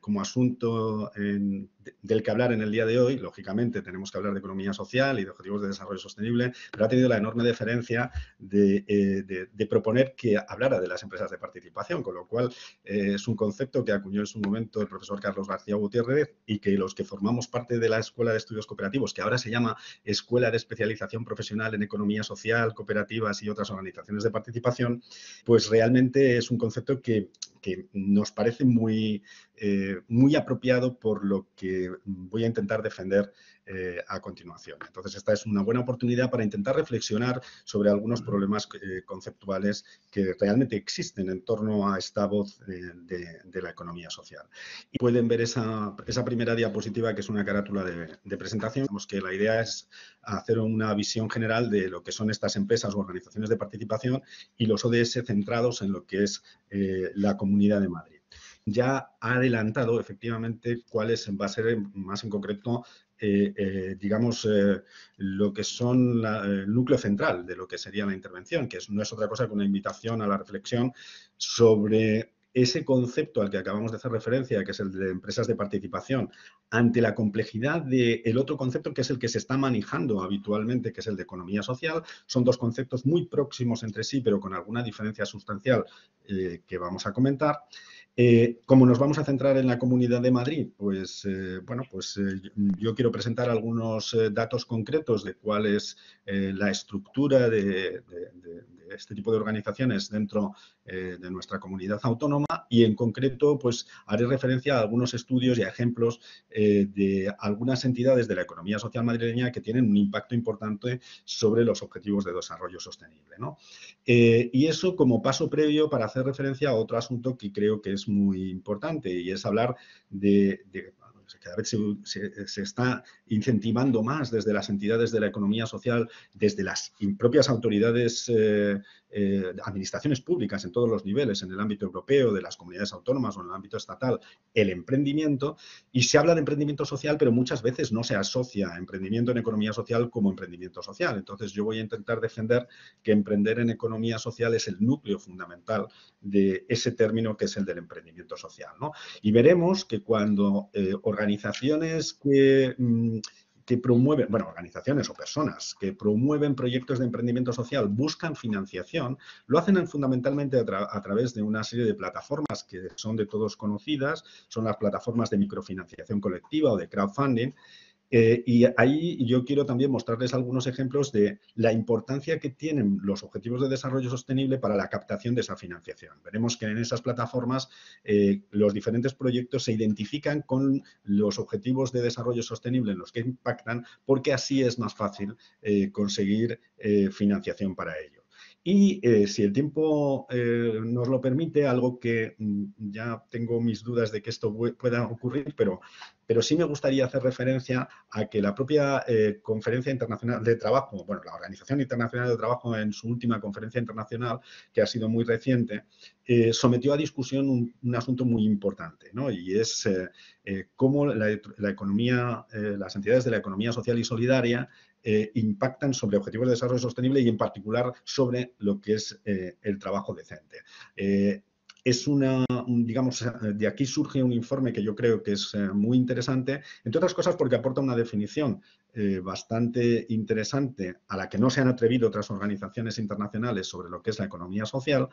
como asunto del que hablar en el día de hoy, lógicamente tenemos que hablar de economía social y de objetivos de desarrollo sostenible, pero ha tenido la enorme deferencia de proponer que hablara de las empresas de participación, con lo cual es un concepto que acuñó en su momento el profesor Carlos García Gutiérrez y que los que formamos parte de la Escuela de Estudios Cooperativos, que ahora se llama Escuela de Especialización Profesional en Economía Social, Cooperativas y otras organizaciones de participación, pues realmente es un concepto que nos parece muy apropiado por lo que voy a intentar defender a continuación. Entonces, esta es una buena oportunidad para intentar reflexionar sobre algunos problemas conceptuales que realmente existen en torno a esta voz de la economía social. Y pueden ver esa primera diapositiva, que es una carátula de presentación. Digamos que la idea es hacer una visión general de lo que son estas empresas o organizaciones de participación y los ODS centrados en lo que es la Comunidad de Madrid. Ya ha adelantado efectivamente cuál va a ser más en concreto, lo que son el núcleo central de lo que sería la intervención, que no es otra cosa que una invitación a la reflexión sobre ese concepto al que acabamos de hacer referencia, que es el de empresas de participación, ante la complejidad del otro concepto, que es el que se está manejando habitualmente, que es el de economía social. Son dos conceptos muy próximos entre sí, pero con alguna diferencia sustancial que vamos a comentar. Como nos vamos a centrar en la Comunidad de Madrid, pues yo quiero presentar algunos datos concretos de cuál es la estructura de este tipo de organizaciones dentro de nuestra comunidad autónoma, y en concreto pues haré referencia a algunos estudios y a ejemplos de algunas entidades de la economía social madrileña que tienen un impacto importante sobre los objetivos de desarrollo sostenible, ¿no? Y eso como paso previo para hacer referencia a otro asunto que creo que es muy importante, y es hablar de cada vez se está incentivando más desde las entidades de la economía social, desde las propias autoridades, administraciones públicas en todos los niveles, en el ámbito europeo, de las comunidades autónomas o en el ámbito estatal, el emprendimiento. Y se habla de emprendimiento social, pero muchas veces no se asocia emprendimiento en economía social como emprendimiento social. Entonces, yo voy a intentar defender que emprender en economía social es el núcleo fundamental de ese término, que es el del emprendimiento social, ¿no? Y veremos que cuando organizaciones que promueven, bueno, organizaciones o personas que promueven proyectos de emprendimiento social buscan financiación, lo hacen fundamentalmente a través de una serie de plataformas que son de todos conocidas, son las plataformas de microfinanciación colectiva o de crowdfunding. Y ahí yo quiero también mostrarles algunos ejemplos de la importancia que tienen los objetivos de desarrollo sostenible para la captación de esa financiación. Veremos que en esas plataformas los diferentes proyectos se identifican con los objetivos de desarrollo sostenible en los que impactan, porque así es más fácil conseguir financiación para ello. Y si el tiempo nos lo permite, algo que ya tengo mis dudas de que esto pueda ocurrir, pero sí me gustaría hacer referencia a que la propia Conferencia Internacional de Trabajo, bueno, la Organización Internacional de Trabajo, en su última conferencia internacional, que ha sido muy reciente, sometió a discusión un asunto muy importante, ¿no? Y es cómo las entidades de la economía social y solidaria impactan sobre objetivos de desarrollo sostenible y, en particular, sobre lo que es el trabajo decente. De aquí surge un informe que yo creo que es muy interesante, entre otras cosas porque aporta una definición bastante interesante a la que no se han atrevido otras organizaciones internacionales sobre lo que es la economía social,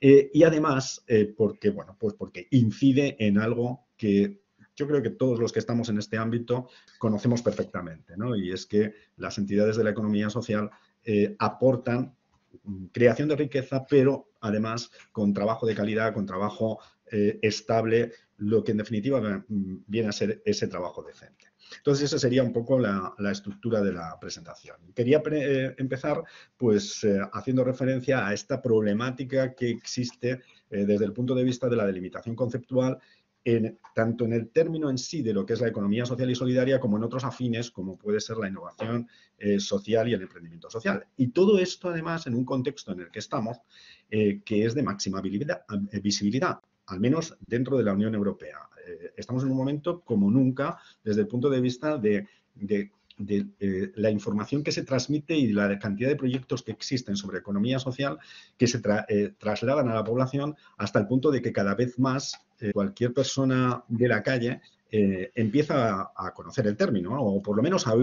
y además porque incide en algo que yo creo que todos los que estamos en este ámbito conocemos perfectamente, ¿no? Y es que las entidades de la economía social aportan creación de riqueza, pero además con trabajo de calidad, con trabajo estable, lo que en definitiva viene a ser ese trabajo decente. Entonces, esa sería un poco la estructura de la presentación. Quería empezar pues haciendo referencia a esta problemática que existe desde el punto de vista de la delimitación conceptual, tanto en el término en sí de lo que es la economía social y solidaria, como en otros afines, como puede ser la innovación social y el emprendimiento social. Y todo esto, además, en un contexto en el que estamos, que es de máxima visibilidad, al menos dentro de la Unión Europea. Estamos en un momento como nunca desde el punto de vista de la información que se transmite y la cantidad de proyectos que existen sobre economía social que se trasladan a la población, hasta el punto de que cada vez más cualquier persona de la calle empieza a conocer el término, ¿no? O por lo menos a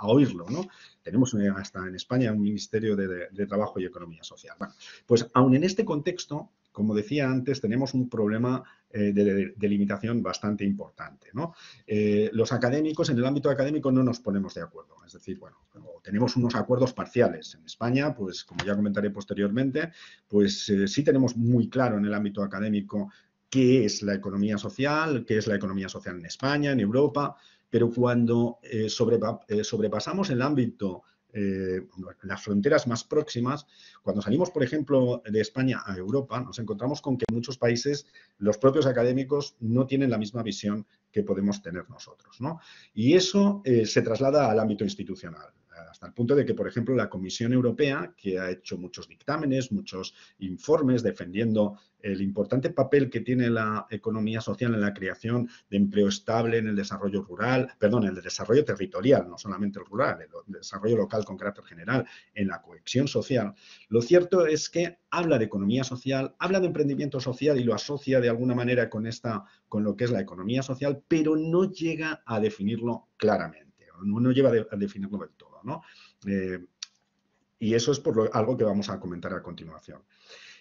oírlo, ¿no? Tenemos hasta en España un Ministerio de Trabajo y Economía Social. Bueno, pues aún en este contexto, como decía antes, tenemos un problema de delimitación bastante importante, ¿no? Los académicos, en el ámbito académico, no nos ponemos de acuerdo. Es decir, bueno, tenemos unos acuerdos parciales. En España, pues como ya comentaré posteriormente, pues sí tenemos muy claro en el ámbito académico qué es la economía social, qué es la economía social en España, en Europa, pero cuando sobrepasamos el ámbito, las fronteras más próximas, cuando salimos, por ejemplo, de España a Europa, nos encontramos con que en muchos países los propios académicos no tienen la misma visión que podemos tener nosotros, ¿no? Y eso se traslada al ámbito institucional, hasta el punto de que, por ejemplo, la Comisión Europea, que ha hecho muchos dictámenes, muchos informes defendiendo el importante papel que tiene la economía social en la creación de empleo estable, en el desarrollo rural, perdón, en el desarrollo territorial, no solamente el rural, el desarrollo local con carácter general, en la cohesión social, lo cierto es que habla de economía social, habla de emprendimiento social y lo asocia de alguna manera con lo que es la economía social, pero no llega a definirlo claramente, no llega a definirlo del todo, ¿no? Y eso es algo que vamos a comentar a continuación.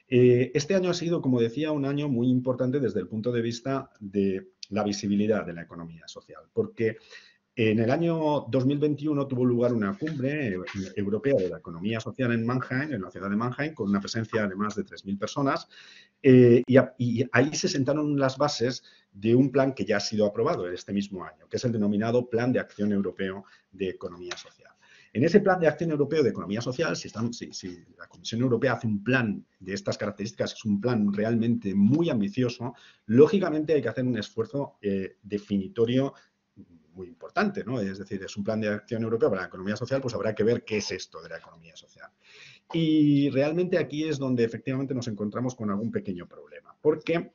Este año ha sido, como decía, un año muy importante desde el punto de vista de la visibilidad de la economía social, porque en el año 2021 tuvo lugar una cumbre europea de la economía social en Mannheim, en la ciudad de Mannheim, con una presencia de más de 3.000 personas, y ahí se sentaron las bases de un plan que ya ha sido aprobado este mismo año, que es el denominado Plan de Acción Europeo de Economía Social. En ese Plan de Acción Europeo de Economía Social, si la Comisión Europea hace un plan de estas características, es un plan realmente muy ambicioso, lógicamente hay que hacer un esfuerzo definitorio muy importante, ¿no? Es decir, es un plan de acción europeo para la economía social, pues habrá que ver qué es esto de la economía social. Y realmente aquí es donde efectivamente nos encontramos con algún pequeño problema, porque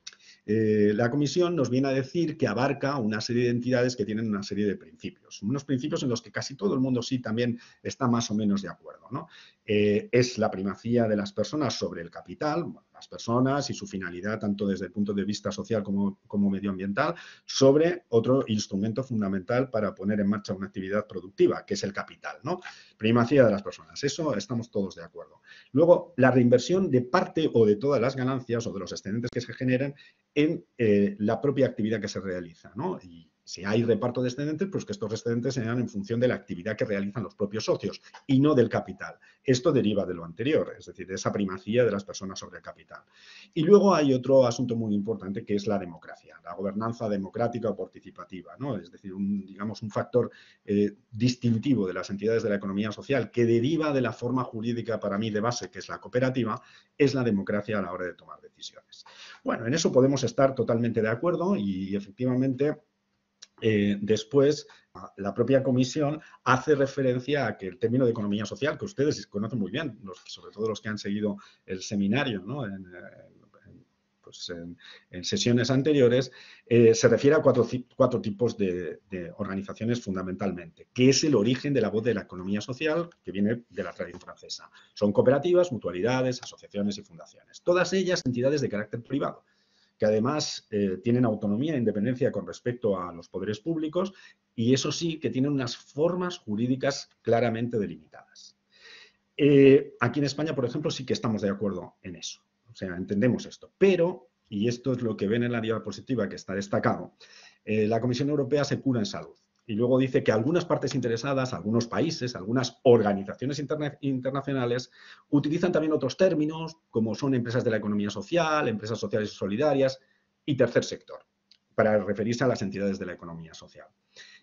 la Comisión nos viene a decir que abarca una serie de entidades que tienen una serie de principios, unos principios en los que casi todo el mundo sí también está más o menos de acuerdo, ¿no? Es la primacía de las personas sobre el capital, las personas y su finalidad, tanto desde el punto de vista social como medioambiental, sobre otro instrumento fundamental para poner en marcha una actividad productiva, que es el capital, ¿no? Primacía de las personas, eso estamos todos de acuerdo. Luego, la reinversión de parte o de todas las ganancias o de los excedentes que se generan en la propia actividad que se realiza, ¿no? Y si hay reparto de excedentes, pues que estos excedentes se dan en función de la actividad que realizan los propios socios y no del capital. Esto deriva de lo anterior, es decir, de esa primacía de las personas sobre el capital. Y luego hay otro asunto muy importante que es la democracia, la gobernanza democrática o participativa, ¿no? Es decir, digamos un factor distintivo de las entidades de la economía social que deriva de la forma jurídica para mí de base, que es la cooperativa, es la democracia a la hora de tomar decisiones. Bueno, en eso podemos estar totalmente de acuerdo y efectivamente después, la propia comisión hace referencia a que el término de economía social, que ustedes conocen muy bien, sobre todo los que han seguido el seminario, ¿no? En sesiones anteriores, se refiere a cuatro tipos de organizaciones fundamentalmente, que es el origen de la voz de la economía social que viene de la tradición francesa. Son cooperativas, mutualidades, asociaciones y fundaciones. Todas ellas entidades de carácter privado, que además tienen autonomía e independencia con respecto a los poderes públicos y eso sí que tienen unas formas jurídicas claramente delimitadas. Aquí en España, por ejemplo, sí que estamos de acuerdo en eso, o sea, entendemos esto, pero, y esto es lo que ven en la diapositiva que está destacado, la Comisión Europea se cura en salud. Y luego dice que algunas partes interesadas, algunos países, algunas organizaciones internacionales utilizan también otros términos como son empresas de la economía social, empresas sociales solidarias y tercer sector, para referirse a las entidades de la economía social.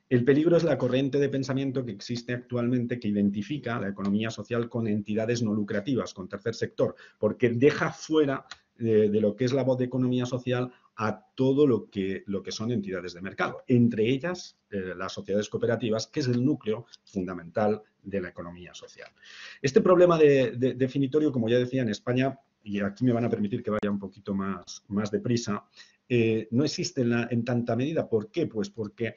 El peligro es la corriente de pensamiento que existe actualmente que identifica la economía social con entidades no lucrativas, con tercer sector, porque deja fuera de lo que es la voz de economía social a todo lo que son entidades de mercado, entre ellas las sociedades cooperativas, que es el núcleo fundamental de la economía social. Este problema definitorio, como ya decía, en España, y aquí me van a permitir que vaya un poquito más deprisa, no existe en tanta medida. ¿Por qué? Pues porque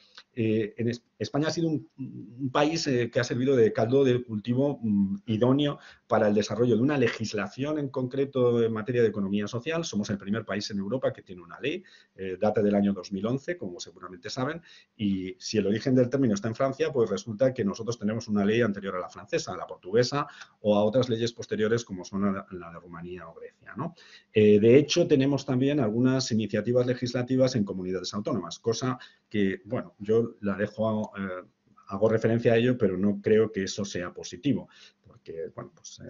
España ha sido un país que ha servido de caldo de cultivo idóneo para el desarrollo de una legislación en concreto en materia de economía social. Somos el primer país en Europa que tiene una ley, data del año 2011, como seguramente saben, y si el origen del término está en Francia, pues resulta que nosotros tenemos una ley anterior a la francesa, a la portuguesa o a otras leyes posteriores como son la de Rumanía o Grecia, ¿no? De hecho, tenemos también algunas iniciativas legislativas en comunidades autónomas, cosa que, bueno, yo la dejo, hago referencia a ello, pero no creo que eso sea positivo. Que, bueno, pues,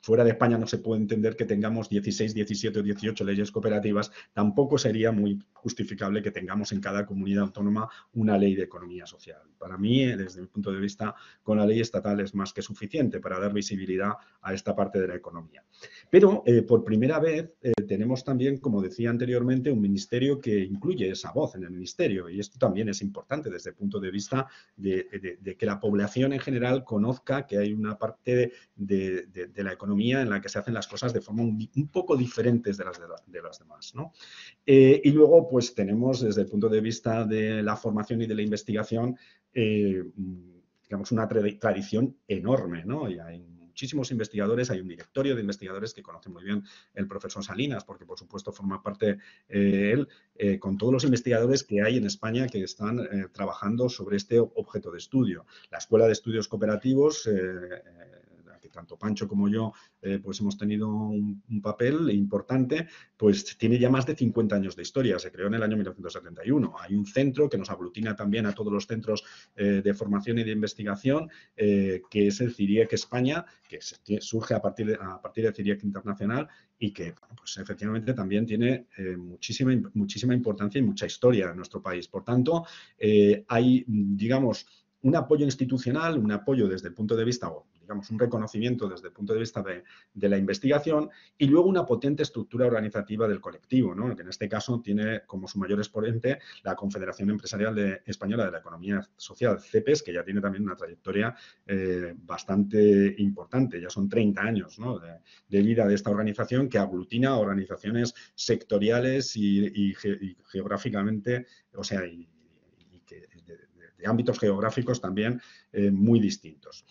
fuera de España no se puede entender que tengamos 16, 17 o 18 leyes cooperativas. Tampoco sería muy justificable que tengamos en cada comunidad autónoma una ley de economía social. Para mí, desde mi punto de vista, con la ley estatal es más que suficiente para dar visibilidad a esta parte de la economía. Pero, por primera vez, tenemos también, como decía anteriormente, un ministerio que incluye esa voz en el ministerio. Y esto también es importante desde el punto de vista de que la población en general conozca que hay una parte de la economía en la que se hacen las cosas de forma un poco diferentes de las demás, ¿no? Y luego, pues tenemos desde el punto de vista de la formación y de la investigación, digamos, una tradición enorme, ¿no? Y hay muchísimos investigadores, hay un directorio de investigadores que conoce muy bien el profesor Salinas, porque por supuesto forma parte él, con todos los investigadores que hay en España que están trabajando sobre este objeto de estudio. La Escuela de Estudios Cooperativos, que tanto Pancho como yo pues hemos tenido un papel importante, pues tiene ya más de 50 años de historia. Se creó en el año 1971. Hay un centro que nos aglutina también a todos los centros de formación y de investigación, que es el CIRIEC España, que surge a partir de CIRIEC Internacional y que, bueno, pues efectivamente también tiene muchísima importancia y mucha historia en nuestro país. Por tanto, hay, digamos, un apoyo institucional, un apoyo desde el punto de vista, o digamos, un reconocimiento desde el punto de vista de la investigación, y luego una potente estructura organizativa del colectivo, ¿no? Que en este caso tiene como su mayor exponente la Confederación Empresarial Española de la Economía Social, CEPES, que ya tiene también una trayectoria bastante importante. Ya son 30 años, ¿no? de vida de esta organización, que aglutina organizaciones sectoriales y geográficamente, o sea, y que de ámbitos geográficos también muy distintos.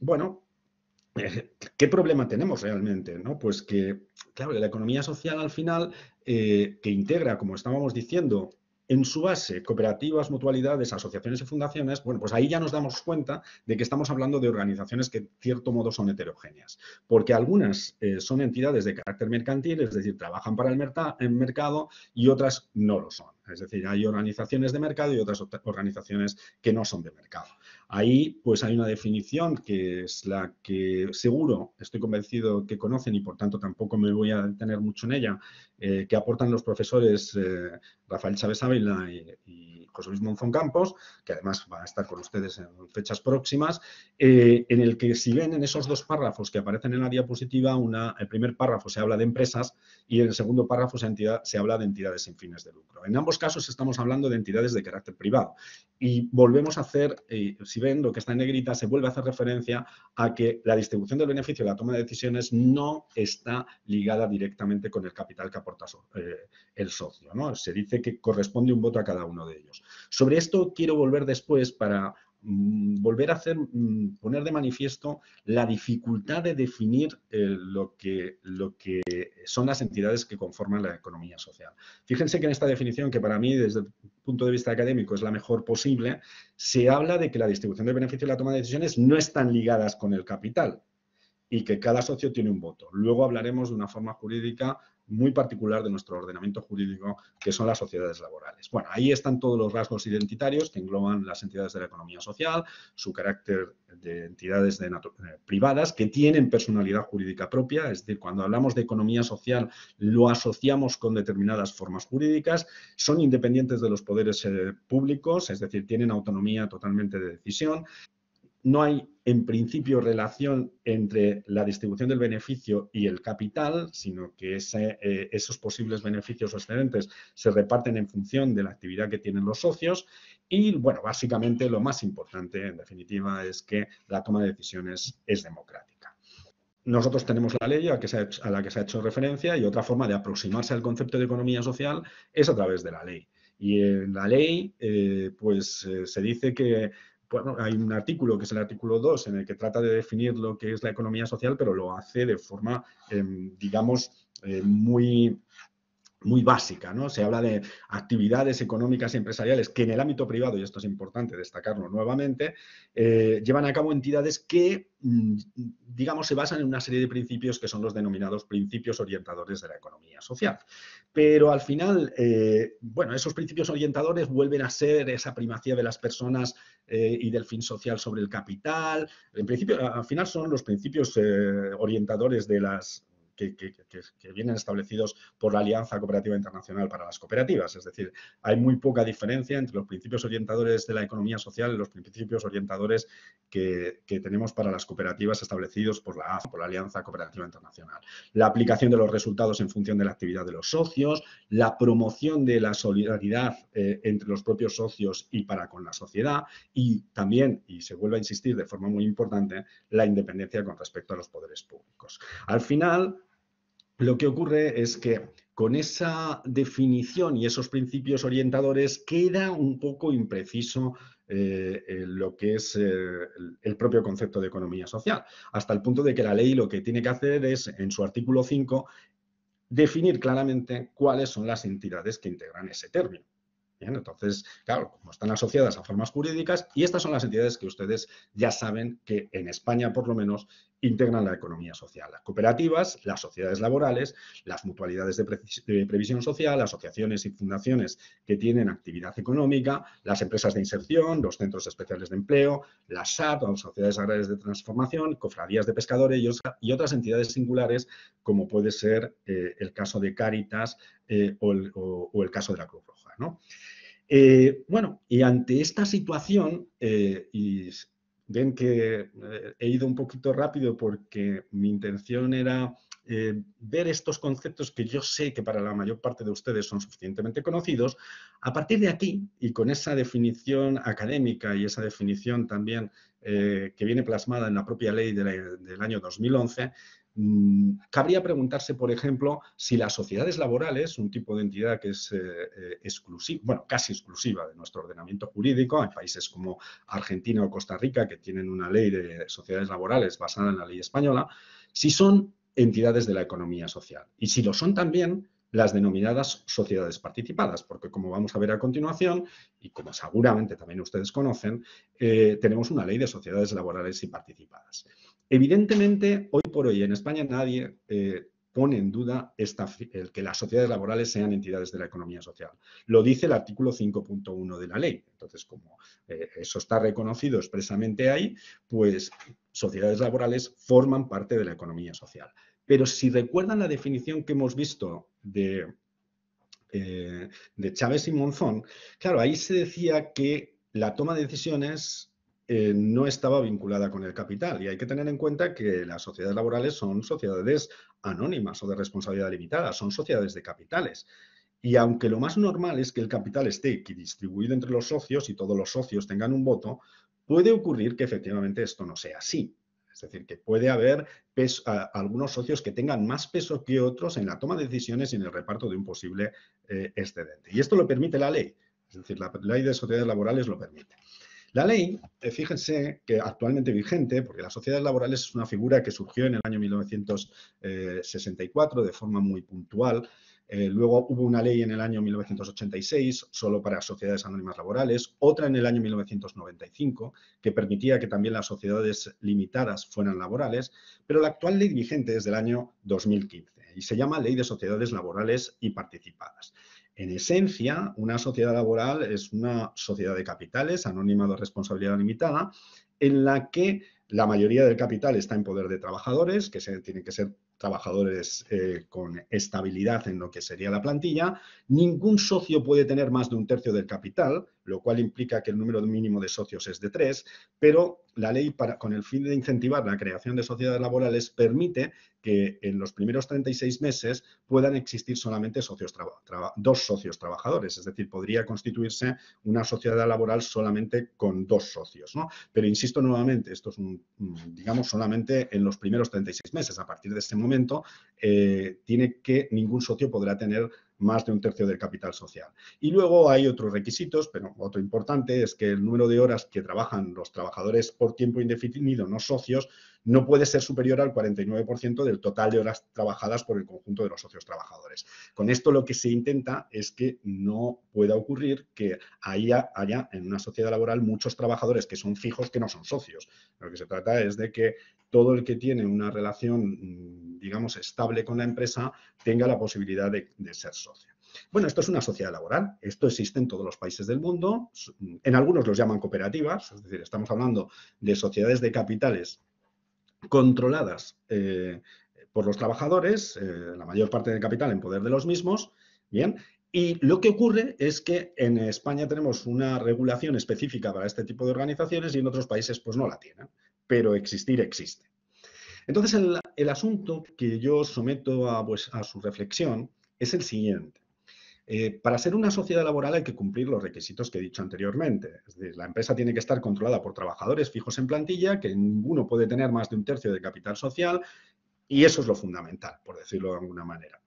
Bueno, ¿qué problema tenemos realmente, no? Pues que, claro, la economía social al final, que integra, como estábamos diciendo, en su base cooperativas, mutualidades, asociaciones y fundaciones, bueno, pues ahí ya nos damos cuenta de que estamos hablando de organizaciones que, en cierto modo, son heterogéneas. Porque algunas son entidades de carácter mercantil, es decir, trabajan para el mercado, y otras no lo son. Es decir, hay organizaciones de mercado y otras organizaciones que no son de mercado. Ahí, pues, hay una definición que es la que seguro estoy convencido que conocen, y por tanto tampoco me voy a detener mucho en ella, que aportan los profesores Rafael Chávez Ávila y José Luis Monzón Campos, que además va a estar con ustedes en fechas próximas, en el que, si ven en esos dos párrafos que aparecen en la diapositiva, el primer párrafo se habla de empresas y en el segundo párrafo se habla de entidades sin fines de lucro. En ambos casos estamos hablando de entidades de carácter privado, y volvemos a hacer, si ven lo que está en negrita, se vuelve a hacer referencia a que la distribución del beneficio y la toma de decisiones no está ligada directamente con el capital que aporta el socio, ¿no? Se dice que corresponde un voto a cada uno de ellos. Sobre esto quiero volver después para volver a poner de manifiesto la dificultad de definir lo que son las entidades que conforman la economía social. Fíjense que en esta definición, que para mí desde el punto de vista académico es la mejor posible, se habla de que la distribución del beneficio y la toma de decisiones no están ligadas con el capital y que cada socio tiene un voto. Luego hablaremos de una forma jurídica muy particular de nuestro ordenamiento jurídico, que son las sociedades laborales. Bueno, ahí están todos los rasgos identitarios que engloban las entidades de la economía social, su carácter de entidades privadas que tienen personalidad jurídica propia, es decir, cuando hablamos de economía social lo asociamos con determinadas formas jurídicas, son independientes de los poderes públicos, es decir, tienen autonomía totalmente de decisión. No hay, en principio, relación entre la distribución del beneficio y el capital, sino que esos posibles beneficios o excedentes se reparten en función de la actividad que tienen los socios. Y, bueno, básicamente lo más importante, en definitiva, es que la toma de decisiones es democrática. Nosotros tenemos la ley a la que se ha hecho referencia, y otra forma de aproximarse al concepto de economía social es a través de la ley. Y en la ley, pues se dice que bueno, hay un artículo que es el artículo 2 en el que trata de definir lo que es la economía social, pero lo hace de forma, digamos, muy básica, ¿no? Se habla de actividades económicas y empresariales que en el ámbito privado, y esto es importante destacarlo nuevamente, llevan a cabo entidades que, digamos, se basan en una serie de principios que son los denominados principios orientadores de la economía social. Pero al final, bueno, esos principios orientadores vuelven a ser esa primacía de las personas y del fin social sobre el capital. En principio, al final son los principios orientadores de las... Que vienen establecidos por la Alianza Cooperativa Internacional para las Cooperativas. Es decir, hay muy poca diferencia entre los principios orientadores de la economía social y los principios orientadores que tenemos para las cooperativas establecidos por la ACI, por la Alianza Cooperativa Internacional. La aplicación de los resultados en función de la actividad de los socios, la promoción de la solidaridad entre los propios socios y para con la sociedad y también, y se vuelve a insistir de forma muy importante, la independencia con respecto a los poderes públicos. Al final, lo que ocurre es que con esa definición y esos principios orientadores queda un poco impreciso lo que es el propio concepto de economía social, hasta el punto de que la ley lo que tiene que hacer es, en su artículo 5, definir claramente cuáles son las entidades que integran ese término. Bien, entonces, claro, como están asociadas a formas jurídicas, y estas son las entidades que ustedes ya saben que en España, por lo menos, integran la economía social. Las cooperativas, las sociedades laborales, las mutualidades de previsión social, asociaciones y fundaciones que tienen actividad económica, las empresas de inserción, los centros especiales de empleo, las SAT, las sociedades agrarias de transformación, cofradías de pescadores y otras entidades singulares, como puede ser el caso de Caritas o el caso de la Cruz Roja, ¿no? Bueno, y ante esta situación, y ven que he ido un poquito rápido porque mi intención era ver estos conceptos que yo sé que para la mayor parte de ustedes son suficientemente conocidos. A partir de aquí, y con esa definición académica y esa definición también que viene plasmada en la propia ley del año 2011, cabría preguntarse, por ejemplo, si las sociedades laborales, un tipo de entidad que es exclusiva, bueno, casi exclusiva de nuestro ordenamiento jurídico, en países como Argentina o Costa Rica, que tienen una ley de sociedades laborales basada en la ley española, si son entidades de la economía social. Y si lo son también las denominadas sociedades participadas, porque como vamos a ver a continuación, y como seguramente también ustedes conocen, tenemos una ley de sociedades laborales y participadas. Evidentemente, hoy por hoy en España nadie pone en duda que las sociedades laborales sean entidades de la economía social. Lo dice el artículo 5.1 de la ley. Entonces, como eso está reconocido expresamente ahí, pues sociedades laborales forman parte de la economía social. Pero si recuerdan la definición que hemos visto de Chávez y Monzón, claro, ahí se decía que la toma de decisiones no estaba vinculada con el capital, y hay que tener en cuenta que las sociedades laborales son sociedades anónimas o de responsabilidad limitada, son sociedades de capitales. Y aunque lo más normal es que el capital esté equidistribuido entre los socios y todos los socios tengan un voto, puede ocurrir que efectivamente esto no sea así. Es decir, que puede haber algunos socios que tengan más peso que otros en la toma de decisiones y en el reparto de un posible excedente. Y esto lo permite la ley, es decir, la ley de sociedades laborales lo permite. La ley, fíjense que actualmente vigente, porque las sociedades laborales es una figura que surgió en el año 1964 de forma muy puntual. Luego hubo una ley en el año 1986 solo para sociedades anónimas laborales, otra en el año 1995 que permitía que también las sociedades limitadas fueran laborales, pero la actual ley vigente es del año 2015 y se llama Ley de Sociedades Laborales y Participadas. En esencia, una sociedad laboral es una sociedad de capitales, anónima de responsabilidad limitada, en la que la mayoría del capital está en poder de trabajadores, que tienen que ser trabajadores con estabilidad en lo que sería la plantilla. Ningún socio puede tener más de un tercio del capital, lo cual implica que el número mínimo de socios es de 3, pero la ley, con el fin de incentivar la creación de sociedades laborales, permite que en los primeros 36 meses puedan existir solamente dos socios trabajadores, es decir, podría constituirse una sociedad laboral solamente con 2 socios, ¿no? Pero insisto nuevamente, esto es, digamos, solamente en los primeros 36 meses. A partir de ese momento momento, tiene que ningún socio podrá tener más de un tercio del capital social. Y luego hay otros requisitos, pero otro importante es que el número de horas que trabajan los trabajadores por tiempo indefinido, no socios, no puede ser superior al 49% del total de horas trabajadas por el conjunto de los socios trabajadores. Con esto lo que se intenta es que no pueda ocurrir que haya en una sociedad laboral muchos trabajadores que son fijos que no son socios. Lo que se trata es de que todo el que tiene una relación, digamos, estable con la empresa tenga la posibilidad de ser socio. Bueno, esto es una sociedad laboral, esto existe en todos los países del mundo, en algunos los llaman cooperativas, es decir, estamos hablando de sociedades de capitales controladas por los trabajadores, la mayor parte del capital en poder de los mismos, ¿bien? Y lo que ocurre es que en España tenemos una regulación específica para este tipo de organizaciones y en otros países pues no la tienen, pero existir existe. Entonces, el asunto que yo someto a su reflexión es el siguiente. Para ser una sociedad laboral hay que cumplir los requisitos que he dicho anteriormente. Es decir, la empresa tiene que estar controlada por trabajadores fijos en plantilla, que ninguno puede tener más de un tercio de capital social, y eso es lo fundamental, por decirlo de alguna manera.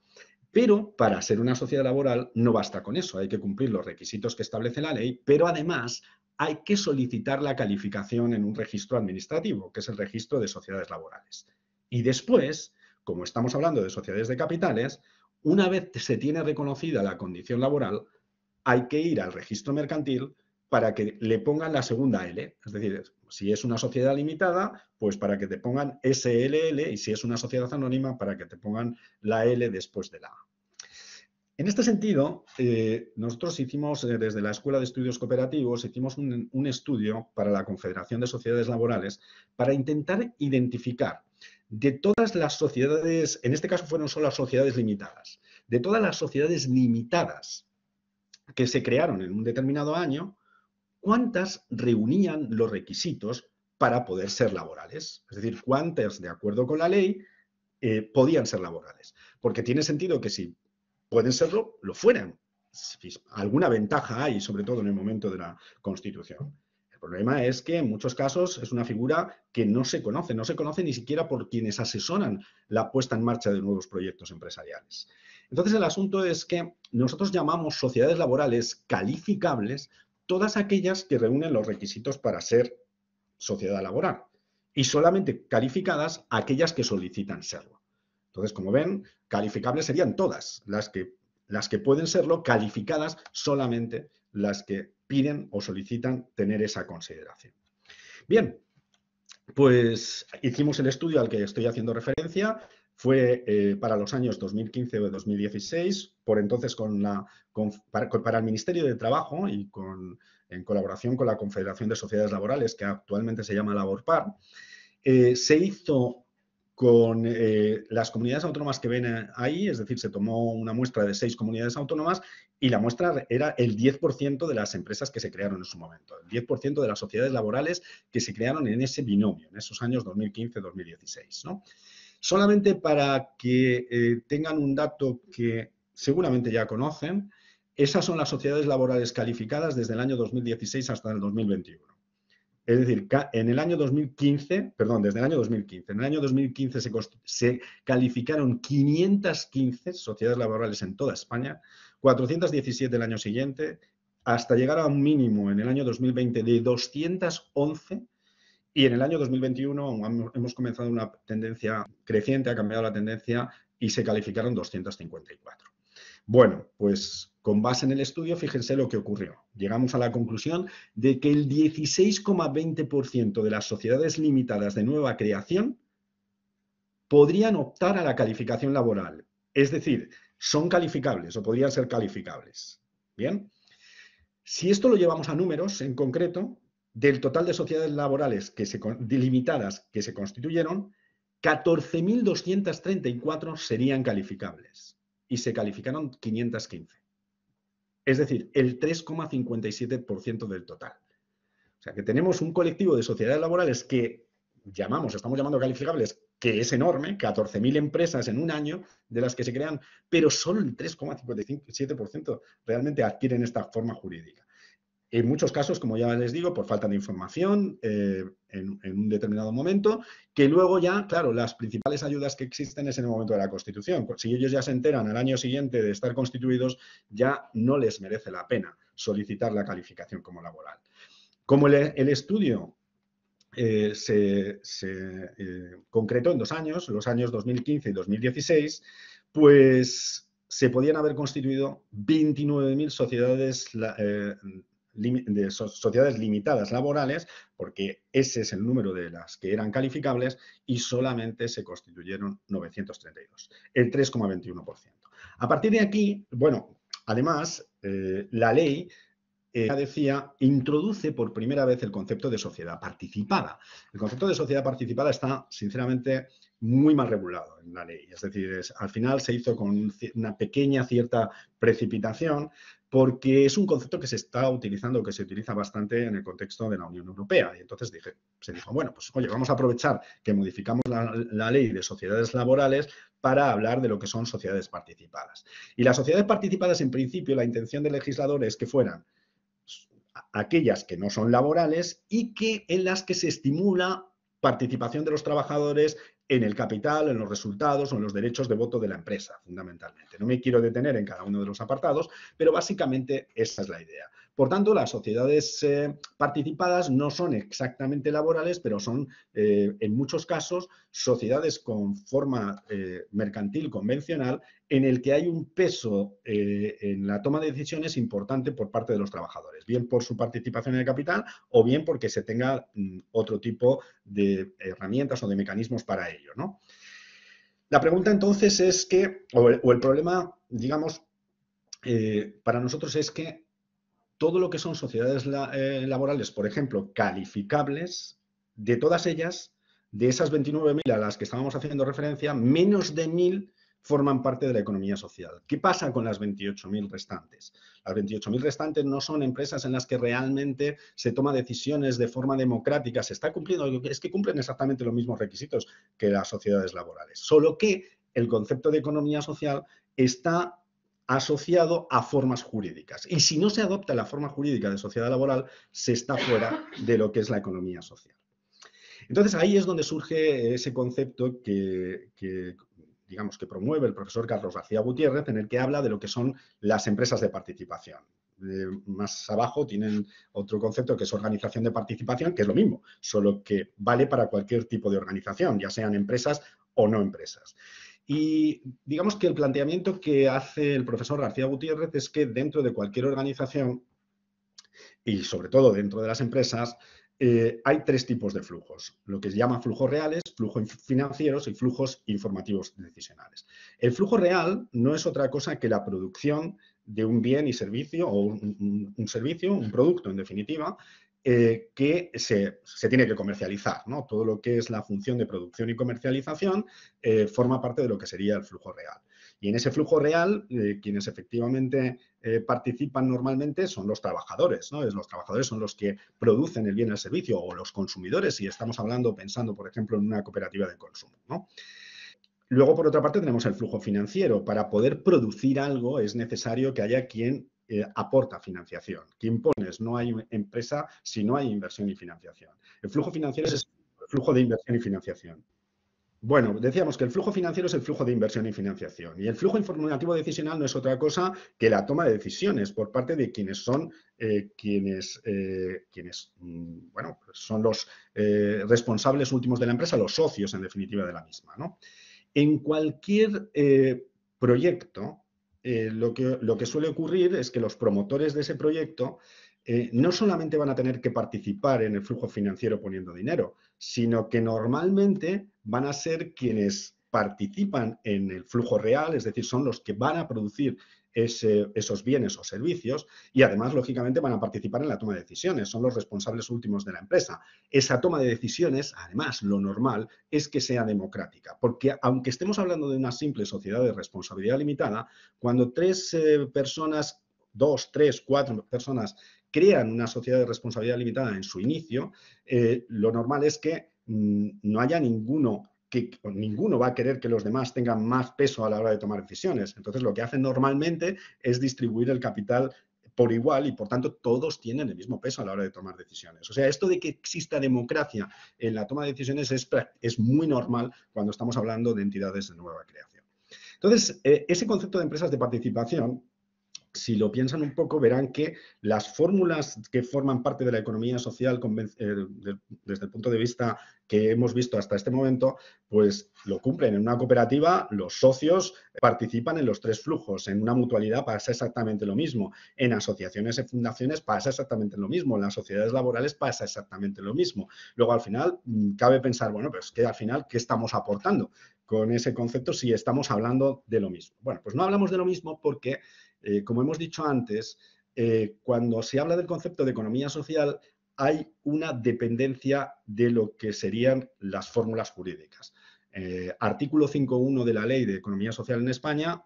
Pero para ser una sociedad laboral no basta con eso, hay que cumplir los requisitos que establece la ley, pero además hay que solicitar la calificación en un registro administrativo, que es el registro de sociedades laborales. Y después, como estamos hablando de sociedades de capitales, una vez se tiene reconocida la condición laboral, hay que ir al registro mercantil para que le pongan la segunda L. Es decir, si es una sociedad limitada, pues para que te pongan SLL, y si es una sociedad anónima, para que te pongan la L después de la A. En este sentido, nosotros hicimos, desde la Escuela de Estudios Cooperativos, hicimos un estudio para la Confederación de Sociedades Laborales para intentar identificar de todas las sociedades, en este caso fueron solo las sociedades limitadas, de todas las sociedades limitadas que se crearon en un determinado año, ¿cuántas reunían los requisitos para poder ser laborales? Es decir, ¿cuántas, de acuerdo con la ley, podían ser laborales? Porque tiene sentido que si pueden serlo, lo fueran. Alguna ventaja hay, sobre todo en el momento de la Constitución. El problema es que en muchos casos es una figura que no se conoce ni siquiera por quienes asesoran la puesta en marcha de nuevos proyectos empresariales. Entonces, el asunto es que nosotros llamamos sociedades laborales calificables todas aquellas que reúnen los requisitos para ser sociedad laboral y solamente calificadas aquellas que solicitan serlo. Entonces, como ven, calificables serían todas las que pueden serlo, calificadas solamente las que piden o solicitan tener esa consideración. Bien, pues hicimos el estudio al que estoy haciendo referencia, fue para los años 2015 o 2016, por entonces para el Ministerio de Trabajo y en colaboración con la Confederación de Sociedades Laborales, que actualmente se llama LaborPar, se hizo con las comunidades autónomas que ven ahí, es decir, se tomó una muestra de 6 comunidades autónomas y la muestra era el 10% de las empresas que se crearon en su momento, el 10% de las sociedades laborales que se crearon en ese binomio, en esos años 2015-2016, ¿no? Solamente para que tengan un dato que seguramente ya conocen, esas son las sociedades laborales calificadas desde el año 2016 hasta el 2021. Es decir, en el año 2015 se calificaron 515 sociedades laborales en toda España, 417 el año siguiente, hasta llegar a un mínimo en el año 2020 de 211, y en el año 2021 hemos comenzado una tendencia creciente, ha cambiado la tendencia y se calificaron 254. Bueno, pues con base en el estudio, fíjense lo que ocurrió. Llegamos a la conclusión de que el 16,20% de las sociedades limitadas de nueva creación podrían optar a la calificación laboral. Es decir, son calificables o podrían ser calificables. Bien. Si esto lo llevamos a números, en concreto, del total de sociedades laborales limitadas que se constituyeron, 14.234 serían calificables y se calificaron 515. Es decir, el 3,57% del total. O sea, que tenemos un colectivo de sociedades laborales que estamos llamando calificables, que es enorme, 14.000 empresas en un año de las que se crean, pero solo el 3,57% realmente adquieren esta forma jurídica. En muchos casos, como ya les digo, por falta de información en un determinado momento, que luego ya, claro, las principales ayudas que existen es en el momento de la constitución. Si ellos ya se enteran al año siguiente de estar constituidos, ya no les merece la pena solicitar la calificación como laboral. Como el estudio se concretó en 2 años, los años 2015 y 2016, pues se podían haber constituido 29.000 sociedades de sociedades limitadas laborales, porque ese es el número de las que eran calificables, y solamente se constituyeron 932, el 3,21%. A partir de aquí, bueno, además, la ley decía, introduce por primera vez el concepto de sociedad participada. El concepto de sociedad participada está, sinceramente, muy mal regulado en la ley. Es decir, al final se hizo con una pequeña cierta precipitación, porque es un concepto que se está utilizando, que se utiliza bastante en el contexto de la Unión Europea. Y entonces se dijo, bueno, pues oye, vamos a aprovechar que modificamos la ley de sociedades laborales para hablar de lo que son sociedades participadas. Y las sociedades participadas, en principio, la intención del legislador es que fueran aquellas que no son laborales y que en las que se estimula participación de los trabajadores en el capital, en los resultados o en los derechos de voto de la empresa, fundamentalmente. No me quiero detener en cada uno de los apartados, pero básicamente esa es la idea. Por tanto, las sociedades participadas no son exactamente laborales, pero son, en muchos casos, sociedades con forma mercantil convencional en el que hay un peso en la toma de decisiones importante por parte de los trabajadores, bien por su participación en el capital o bien porque se tenga otro tipo de herramientas o de mecanismos para ello, ¿no? La pregunta entonces es que, o el problema, digamos, para nosotros es que todo lo que son sociedades laborales, por ejemplo, calificables, de todas ellas, de esas 29.000 a las que estábamos haciendo referencia, menos de 1.000 forman parte de la economía social. ¿Qué pasa con las 28.000 restantes? Las 28.000 restantes no son empresas en las que realmente se toma decisiones de forma democrática, se está cumpliendo, es que cumplen exactamente los mismos requisitos que las sociedades laborales, solo que el concepto de economía social está asociado a formas jurídicas. Y si no se adopta la forma jurídica de sociedad laboral, se está fuera de lo que es la economía social. Entonces, ahí es donde surge ese concepto que promueve el profesor Carlos García Gutiérrez, en el que habla de lo que son las empresas de participación. Más abajo tienen otro concepto que es organización de participación, que es lo mismo, solo que vale para cualquier tipo de organización, ya sean empresas o no empresas. Y digamos que el planteamiento que hace el profesor García Gutiérrez es que dentro de cualquier organización, y sobre todo dentro de las empresas, hay 3 tipos de flujos, lo que se llama flujos reales, flujos financieros y flujos informativos decisionales. El flujo real no es otra cosa que la producción de un bien y servicio, o un servicio, un producto en definitiva, que se tiene que comercializar, ¿no? Todo lo que es la función de producción y comercialización forma parte de lo que sería el flujo real. Y en ese flujo real, quienes efectivamente participan normalmente son los trabajadores, ¿no? Los trabajadores son los que producen el bien y el servicio, o los consumidores, si estamos hablando, pensando, por ejemplo, en una cooperativa de consumo, ¿no? Luego, por otra parte, tenemos el flujo financiero. Para poder producir algo es necesario que haya quien aporta financiación. ¿Quién pones? No hay empresa si no hay inversión y financiación. El flujo financiero es el flujo de inversión y financiación. Bueno, decíamos que el flujo financiero es el flujo de inversión y financiación, y el flujo informativo decisional no es otra cosa que la toma de decisiones por parte de quienes son los responsables últimos de la empresa, los socios en definitiva de la misma, ¿no? En cualquier proyecto, lo que suele ocurrir es que los promotores de ese proyecto no solamente van a tener que participar en el flujo financiero poniendo dinero, sino que normalmente van a ser quienes participan en el flujo real, es decir, son los que van a producir esos bienes o servicios, y además, lógicamente, van a participar en la toma de decisiones, son los responsables últimos de la empresa. Esa toma de decisiones, además, lo normal es que sea democrática, porque aunque estemos hablando de una simple sociedad de responsabilidad limitada, cuando 2, 3, 4 personas crean una sociedad de responsabilidad limitada en su inicio, lo normal es que no haya ninguno va a querer que los demás tengan más peso a la hora de tomar decisiones. Entonces, lo que hacen normalmente es distribuir el capital por igual y, por tanto, todos tienen el mismo peso a la hora de tomar decisiones. O sea, esto de que exista democracia en la toma de decisiones es muy normal cuando estamos hablando de entidades de nueva creación. Entonces, ese concepto de empresas de participación, si lo piensan un poco, verán que las fórmulas que forman parte de la economía social desde el punto de vista que hemos visto hasta este momento, pues lo cumplen. En una cooperativa los socios participan en los tres flujos. En una mutualidad pasa exactamente lo mismo. En asociaciones y fundaciones pasa exactamente lo mismo. En las sociedades laborales pasa exactamente lo mismo. Luego, al final, cabe pensar, bueno, pues que al final, ¿qué estamos aportando con ese concepto si estamos hablando de lo mismo? Bueno, pues no hablamos de lo mismo porque, como hemos dicho antes, cuando se habla del concepto de economía social hay una dependencia de lo que serían las fórmulas jurídicas. Artículo 5.1 de la Ley de Economía Social en España,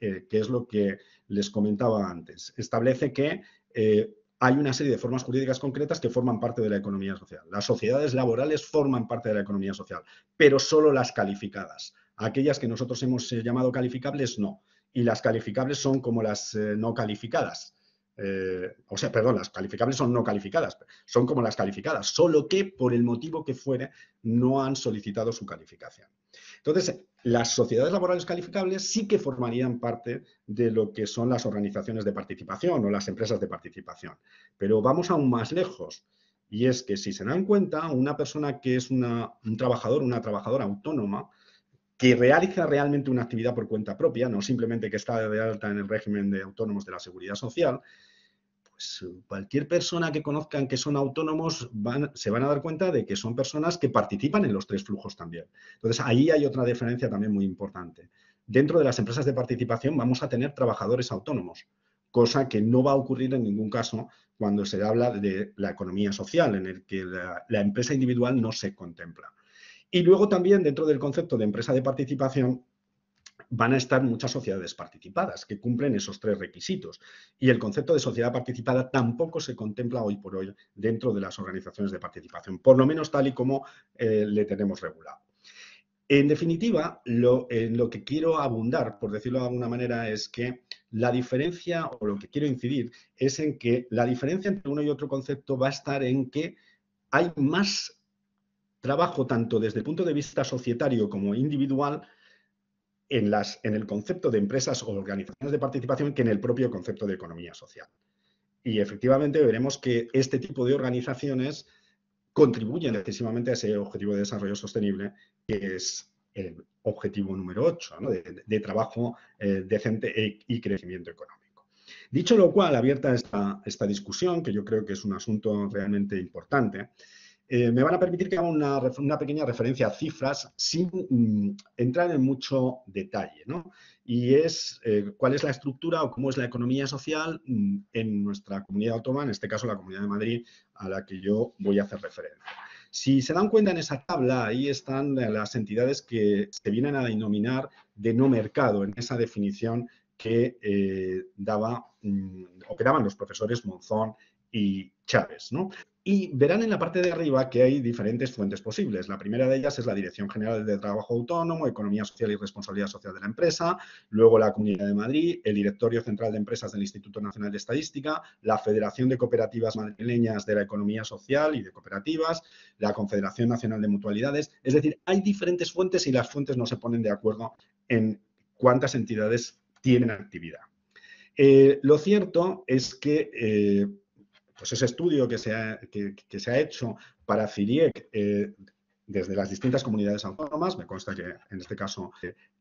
que es lo que les comentaba antes, establece que hay una serie de formas jurídicas concretas que forman parte de la economía social. Las sociedades laborales forman parte de la economía social, pero solo las calificadas. Aquellas que nosotros hemos llamado calificables, no. Y las calificables son como las no calificadas. O sea, perdón, las calificables son no calificadas, son como las calificadas, solo que por el motivo que fuere no han solicitado su calificación. Entonces, las sociedades laborales calificables sí que formarían parte de lo que son las organizaciones de participación o las empresas de participación. Pero vamos aún más lejos, y es que si se dan cuenta, una persona que es un trabajador, una trabajadora autónoma, que realiza realmente una actividad por cuenta propia, no simplemente que está de alta en el régimen de autónomos de la Seguridad Social, pues cualquier persona que conozcan que son autónomos se van a dar cuenta de que son personas que participan en los tres flujos también. Entonces, ahí hay otra diferencia también muy importante. Dentro de las empresas de participación vamos a tener trabajadores autónomos, cosa que no va a ocurrir en ningún caso cuando se habla de la economía social, en el que la empresa individual no se contempla. Y luego también dentro del concepto de empresa de participación van a estar muchas sociedades participadas que cumplen esos tres requisitos. Y el concepto de sociedad participada tampoco se contempla hoy por hoy dentro de las organizaciones de participación, por lo menos tal y como le tenemos regulado. En definitiva, en lo que quiero abundar, por decirlo de alguna manera, es que la diferencia, o lo que quiero incidir, es en que la diferencia entre uno y otro concepto va a estar en que hay más trabajo tanto desde el punto de vista societario como individual en el concepto de empresas o organizaciones de participación que en el propio concepto de economía social. Y efectivamente veremos que este tipo de organizaciones contribuyen decisivamente a ese objetivo de desarrollo sostenible, que es el objetivo número 8, ¿no? de trabajo decente y crecimiento económico. Dicho lo cual, abierta esta discusión, que yo creo que es un asunto realmente importante, me van a permitir que haga una pequeña referencia a cifras sin entrar en mucho detalle, ¿no? Y es cuál es la estructura o cómo es la economía social en nuestra comunidad autónoma, en este caso la Comunidad de Madrid, a la que yo voy a hacer referencia. Si se dan cuenta en esa tabla, ahí están las entidades que se vienen a denominar de no mercado, en esa definición que daban los profesores Monzón y Chávez, ¿no? Y verán en la parte de arriba que hay diferentes fuentes posibles. La primera de ellas es la Dirección General de Trabajo Autónomo, Economía Social y Responsabilidad Social de la Empresa, luego la Comunidad de Madrid, el Directorio Central de Empresas del Instituto Nacional de Estadística, la Federación de Cooperativas Madrileñas de la Economía Social y de Cooperativas, la Confederación Nacional de Mutualidades. Es decir, hay diferentes fuentes y las fuentes no se ponen de acuerdo en cuántas entidades tienen actividad. Lo cierto es que pues ese estudio que se ha hecho para CIRIEC desde las distintas comunidades autónomas, me consta que en este caso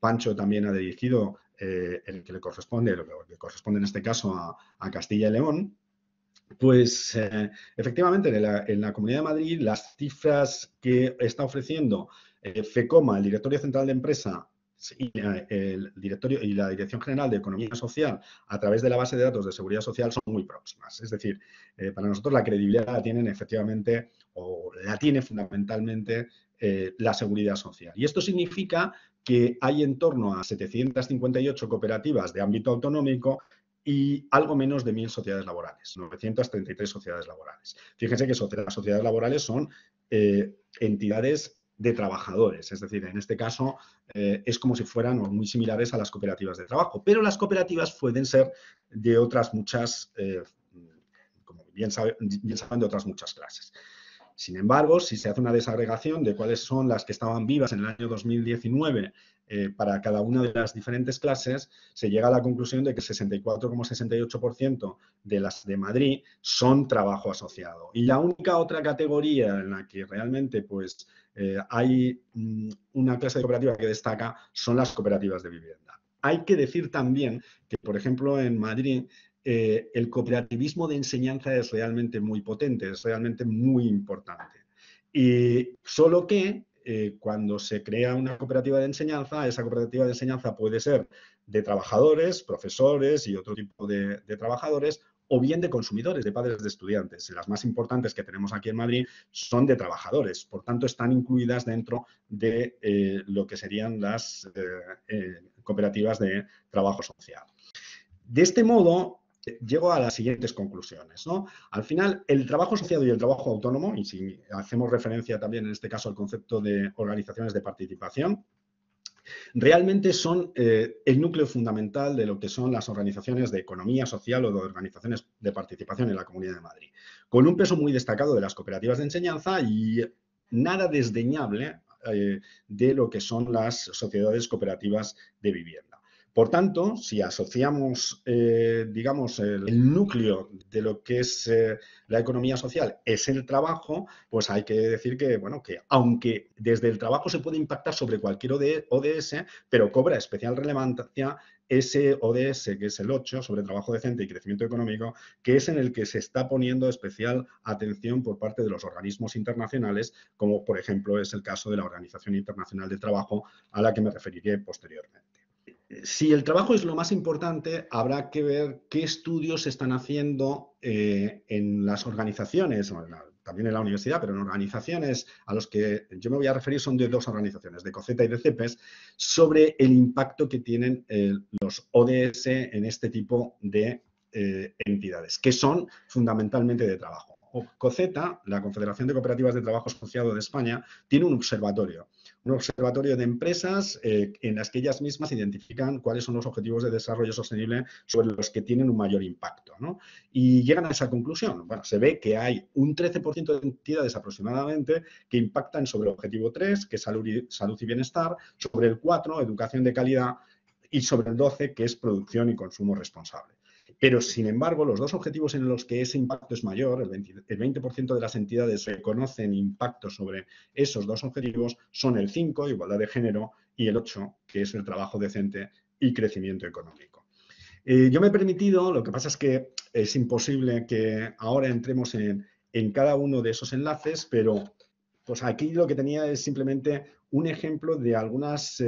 Pancho también ha dirigido el que le corresponde, en este caso a Castilla y León, pues efectivamente en la Comunidad de Madrid las cifras que está ofreciendo FECOMA, el Directorio Central de Empresa, y la Dirección General de Economía Social a través de la base de datos de Seguridad Social son muy próximas. Es decir, para nosotros la credibilidad la tienen efectivamente o la tiene fundamentalmente la Seguridad Social. Y esto significa que hay en torno a 758 cooperativas de ámbito autonómico y algo menos de 1.000 sociedades laborales, 933 sociedades laborales. Fíjense que las sociedades laborales son entidades de trabajadores. Es decir, en este caso es como si fueran o muy similares a las cooperativas de trabajo. Pero las cooperativas pueden ser de otras muchas, como bien saben, de otras muchas clases. Sin embargo, si se hace una desagregación de cuáles son las que estaban vivas en el año 2019 para cada una de las diferentes clases, se llega a la conclusión de que el 64,68% de las de Madrid son trabajo asociado. Y la única otra categoría en la que realmente pues, hay una clase de cooperativa que destaca son las cooperativas de vivienda. Hay que decir también que, por ejemplo, en Madrid, el cooperativismo de enseñanza es realmente muy potente, es realmente muy importante. Y solo que cuando se crea una cooperativa de enseñanza, esa cooperativa de enseñanza puede ser de trabajadores, profesores y otro tipo de trabajadores, o bien de consumidores, de padres de estudiantes. Las más importantes que tenemos aquí en Madrid son de trabajadores, por tanto, están incluidas dentro de lo que serían las cooperativas de trabajo social. De este modo, llego a las siguientes conclusiones, ¿no? Al final, el trabajo asociado y el trabajo autónomo, y si hacemos referencia también en este caso al concepto de organizaciones de participación, realmente son el núcleo fundamental de lo que son las organizaciones de economía social o de organizaciones de participación en la Comunidad de Madrid, con un peso muy destacado de las cooperativas de enseñanza y nada desdeñable de lo que son las sociedades cooperativas de vivienda. Por tanto, si asociamos, digamos, el núcleo de lo que es la economía social es el trabajo, pues hay que decir que, bueno, que aunque desde el trabajo se puede impactar sobre cualquier ODS, pero cobra especial relevancia ese ODS, que es el 8, sobre trabajo decente y crecimiento económico, que es en el que se está poniendo especial atención por parte de los organismos internacionales, como por ejemplo es el caso de la Organización Internacional del Trabajo, a la que me referiré posteriormente. Si el trabajo es lo más importante, habrá que ver qué estudios se están haciendo en las organizaciones, también en la universidad, pero en organizaciones a los que yo me voy a referir son de dos organizaciones, de COCETA y de CEPES, sobre el impacto que tienen los ODS en este tipo de entidades, que son fundamentalmente de trabajo. COCETA, la Confederación de Cooperativas de Trabajo Asociado de España, tiene un observatorio de empresas en las que ellas mismas identifican cuáles son los objetivos de desarrollo sostenible sobre los que tienen un mayor impacto, ¿no? Y llegan a esa conclusión. Bueno, se ve que hay un 13% de entidades aproximadamente que impactan sobre el objetivo 3, que es salud y bienestar, sobre el 4, educación de calidad, y sobre el 12, que es producción y consumo responsable. Pero, sin embargo, los dos objetivos en los que ese impacto es mayor, el 20% de las entidades reconocen impacto sobre esos dos objetivos, son el 5, igualdad de género, y el 8, que es el trabajo decente y crecimiento económico. Yo me he permitido, lo que pasa es que es imposible que ahora entremos en cada uno de esos enlaces, pero pues aquí lo que tenía es simplemente un ejemplo de algunas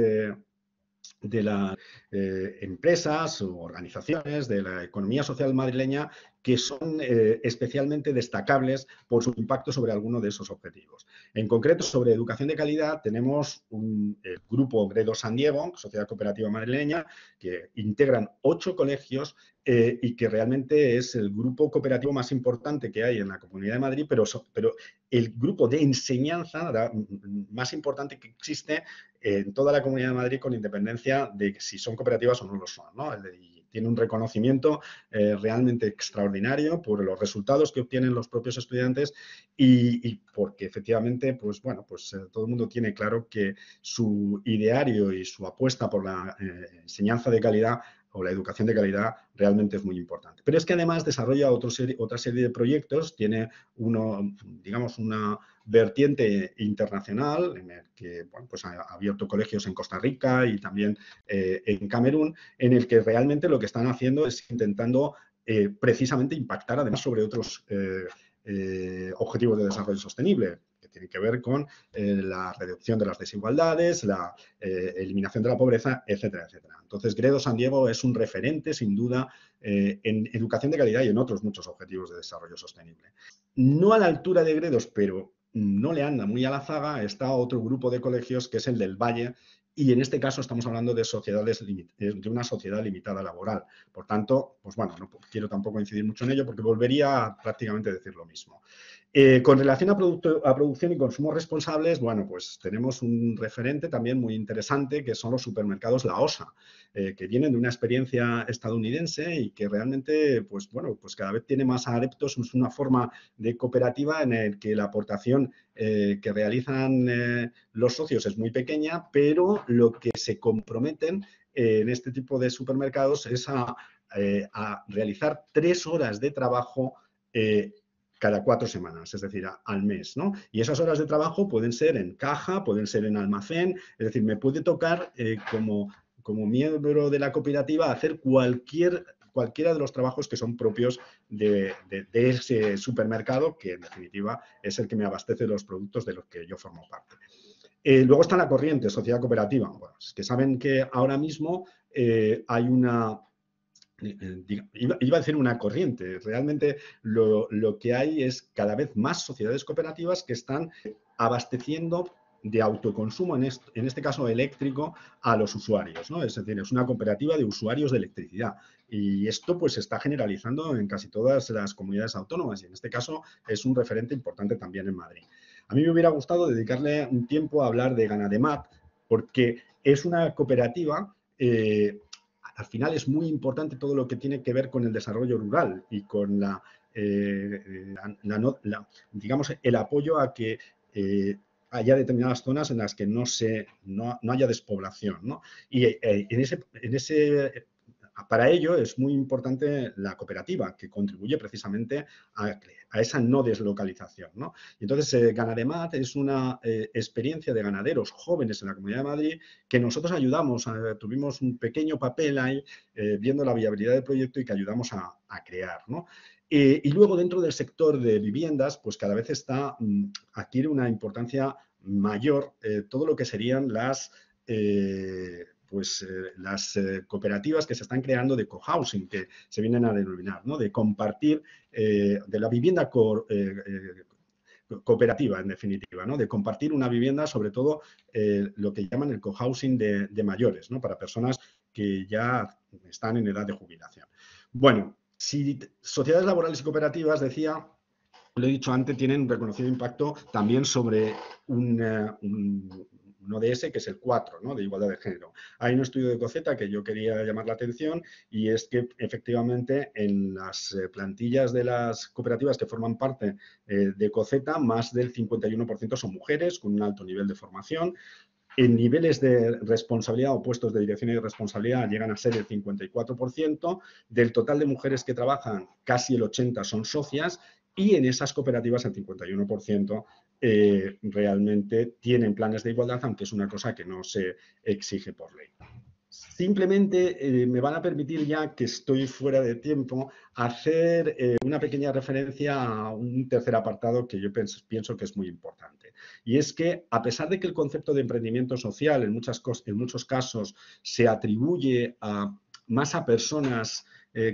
de las empresas u organizaciones de la economía social madrileña que son especialmente destacables por su impacto sobre alguno de esos objetivos. En concreto, sobre educación de calidad, tenemos el grupo Gredos San Diego, Sociedad Cooperativa Madrileña, que integran 8 colegios y que realmente es el grupo cooperativo más importante que hay en la Comunidad de Madrid, pero el grupo de enseñanza más importante que existe en toda la Comunidad de Madrid, con independencia de si son cooperativas o no lo son, ¿no? Tiene un reconocimiento realmente extraordinario por los resultados que obtienen los propios estudiantes y porque efectivamente, pues bueno, pues todo el mundo tiene claro que su ideario y su apuesta por la enseñanza de calidad o la educación de calidad realmente es muy importante. Pero es que además desarrolla otra serie de proyectos, tiene una vertiente internacional en el que bueno, pues ha abierto colegios en Costa Rica y también en Camerún, en el que realmente lo que están haciendo es intentando precisamente impactar además sobre otros objetivos de desarrollo sostenible, que tienen que ver con la reducción de las desigualdades, la eliminación de la pobreza, etcétera, etcétera. Entonces, Gredos San Diego es un referente, sin duda, en educación de calidad y en otros muchos objetivos de desarrollo sostenible. No a la altura de Gredos, pero no le anda muy a la zaga, está otro grupo de colegios que es el del Valle, y en este caso estamos hablando de una sociedad limitada laboral. Por tanto, pues bueno, no quiero tampoco incidir mucho en ello porque volvería a prácticamente decir lo mismo. Con relación a producción y consumo responsables, bueno, pues tenemos un referente también muy interesante que son los supermercados La Osa, que vienen de una experiencia estadounidense y que realmente, pues bueno, pues cada vez tiene más adeptos. Es una forma de cooperativa en el que la aportación que realizan los socios es muy pequeña, pero lo que se comprometen en este tipo de supermercados es a realizar 3 horas de trabajo cada 4 semanas, es decir, al mes, ¿no? Y esas horas de trabajo pueden ser en caja, pueden ser en almacén, es decir, me puede tocar como miembro de la cooperativa hacer cualquiera de los trabajos que son propios de ese supermercado, que en definitiva es el que me abastece los productos de los que yo formo parte. Luego está la corriente, sociedad cooperativa. Bueno, es que saben que ahora mismo hay una... Iba a decir una corriente. Realmente lo que hay es cada vez más sociedades cooperativas que están abasteciendo de autoconsumo, en este caso eléctrico, a los usuarios, ¿no? Es decir, es una cooperativa de usuarios de electricidad. Y esto pues se está generalizando en casi todas las comunidades autónomas y en este caso es un referente importante también en Madrid. A mí me hubiera gustado dedicarle un tiempo a hablar de Ganademat porque es una cooperativa... Al final es muy importante todo lo que tiene que ver con el desarrollo rural y con digamos, el apoyo a que haya determinadas zonas en las que no haya despoblación, ¿no? Y para ello es muy importante la cooperativa, que contribuye precisamente a esa no deslocalización, ¿no? Y entonces, Ganademat es una experiencia de ganaderos jóvenes en la Comunidad de Madrid que nosotros ayudamos, tuvimos un pequeño papel ahí viendo la viabilidad del proyecto y que ayudamos a crear, ¿no? Y luego dentro del sector de viviendas, pues cada vez adquiere una importancia mayor todo lo que serían las cooperativas que se están creando de cohousing, que se vienen a denominar, ¿no? De compartir, de la vivienda cooperativa, en definitiva, ¿no? De compartir una vivienda, sobre todo lo que llaman el cohousing de mayores, ¿no? Para personas que ya están en edad de jubilación. Bueno, si sociedades laborales y cooperativas, decía, lo he dicho antes, tienen un reconocido impacto también sobre un ODS que es el 4, ¿no? De igualdad de género. Hay un estudio de Coceta que yo quería llamar la atención y es que efectivamente en las plantillas de las cooperativas que forman parte de Coceta, más del 51% son mujeres con un alto nivel de formación. En niveles de responsabilidad o puestos de dirección y de responsabilidad llegan a ser el 54%. Del total de mujeres que trabajan, casi el 80% son socias. Y en esas cooperativas el 51% realmente tienen planes de igualdad, aunque es una cosa que no se exige por ley. Simplemente me van a permitir, ya que estoy fuera de tiempo, hacer una pequeña referencia a un tercer apartado que yo pienso que es muy importante. Y es que, a pesar de que el concepto de emprendimiento social en muchos casos se atribuye más a personas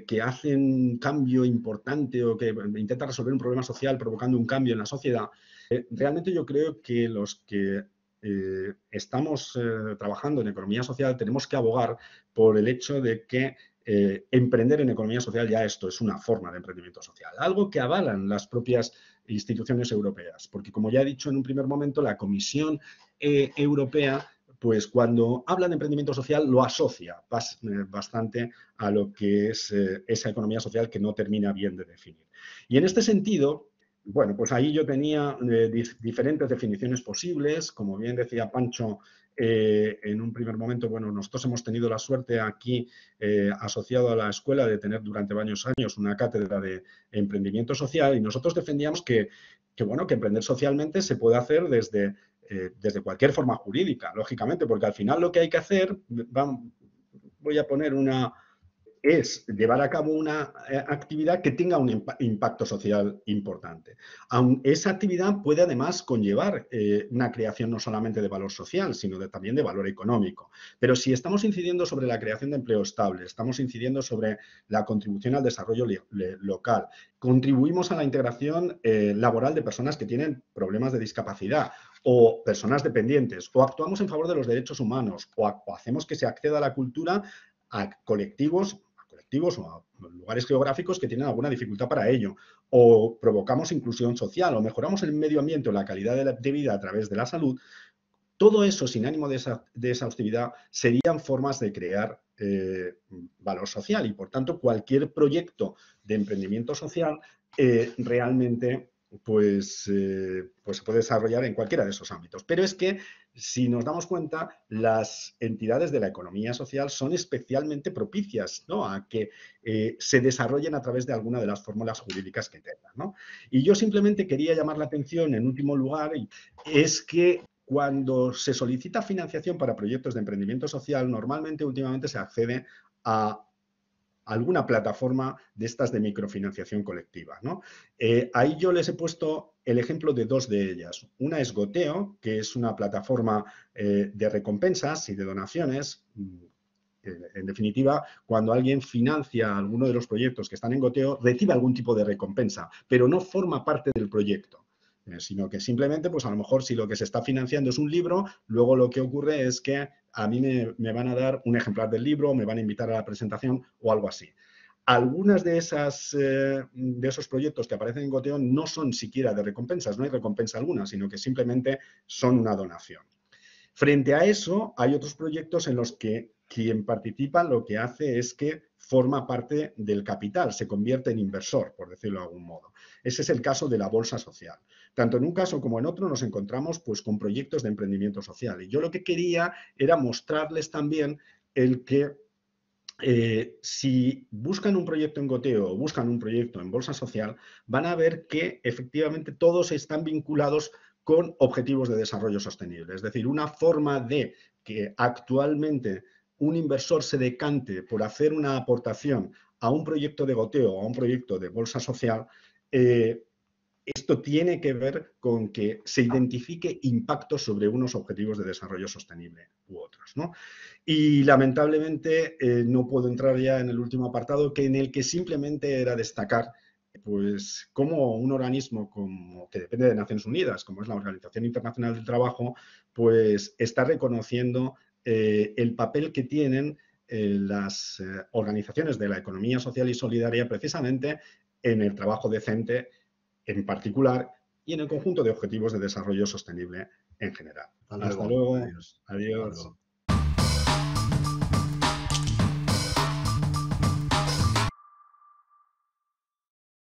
que hacen un cambio importante o que intentan resolver un problema social provocando un cambio en la sociedad, realmente yo creo que los que estamos trabajando en economía social tenemos que abogar por el hecho de que emprender en economía social ya esto es una forma de emprendimiento social, algo que avalan las propias instituciones europeas, porque como ya he dicho en un primer momento, la Comisión Europea pues cuando habla de emprendimiento social lo asocia bastante a lo que es esa economía social que no termina bien de definir. Y en este sentido, bueno, pues ahí yo tenía diferentes definiciones posibles, como bien decía Pancho en un primer momento, bueno, nosotros hemos tenido la suerte aquí asociado a la escuela de tener durante varios años una cátedra de emprendimiento social y nosotros defendíamos que emprender socialmente se puede hacer desde cualquier forma jurídica, lógicamente, porque al final lo que hay que hacer, es llevar a cabo una actividad que tenga un impacto social importante. Aunque esa actividad puede además conllevar una creación no solamente de valor social, sino también de valor económico. Pero si estamos incidiendo sobre la creación de empleo estable, estamos incidiendo sobre la contribución al desarrollo local, contribuimos a la integración laboral de personas que tienen problemas de discapacidad, o personas dependientes, o actuamos en favor de los derechos humanos, o hacemos que se acceda a la cultura a colectivos colectivos o a lugares geográficos que tienen alguna dificultad para ello, o provocamos inclusión social, o mejoramos el medio ambiente o la calidad de vida a través de la salud, todo eso sin ánimo de exhaustividad serían formas de crear valor social y, por tanto, cualquier proyecto de emprendimiento social realmente pues se puede desarrollar en cualquiera de esos ámbitos. Pero es que, si nos damos cuenta, las entidades de la economía social son especialmente propicias, ¿no?, a que se desarrollen a través de alguna de las fórmulas jurídicas que tengan, ¿no? Y yo simplemente quería llamar la atención, en último lugar, es que cuando se solicita financiación para proyectos de emprendimiento social, normalmente, últimamente, se accede a alguna plataforma de estas de microfinanciación colectiva, ¿no? Ahí yo les he puesto el ejemplo de dos de ellas. Una es Goteo, que es una plataforma de recompensas y de donaciones. En definitiva, cuando alguien financia alguno de los proyectos que están en Goteo, recibe algún tipo de recompensa, pero no forma parte del proyecto, sino que simplemente, pues a lo mejor, si lo que se está financiando es un libro, luego lo que ocurre es que a mí me van a dar un ejemplar del libro, me van a invitar a la presentación o algo así. Algunas de esos proyectos que aparecen en Goteo no son siquiera de recompensas, no hay recompensa alguna, sino que simplemente son una donación. Frente a eso, hay otros proyectos en los que quien participa lo que hace es que forma parte del capital, se convierte en inversor, por decirlo de algún modo. Ese es el caso de la Bolsa Social. Tanto en un caso como en otro nos encontramos, pues, con proyectos de emprendimiento social. Y yo lo que quería era mostrarles también el que si buscan un proyecto en Goteo o buscan un proyecto en Bolsa Social, van a ver que efectivamente todos están vinculados con objetivos de desarrollo sostenible. Es decir, una forma de que actualmente un inversor se decante por hacer una aportación a un proyecto de Goteo o a un proyecto de Bolsa Social, esto tiene que ver con que se identifique impacto sobre unos objetivos de desarrollo sostenible u otros, ¿no? Y lamentablemente no puedo entrar ya en el último apartado, que en el que simplemente era destacar, pues, cómo un organismo que depende de Naciones Unidas, como es la Organización Internacional del Trabajo, pues está reconociendo el papel que tienen las organizaciones de la economía social y solidaria precisamente en el trabajo decente en particular y en el conjunto de objetivos de desarrollo sostenible en general. Hasta luego. Adiós. Hasta luego.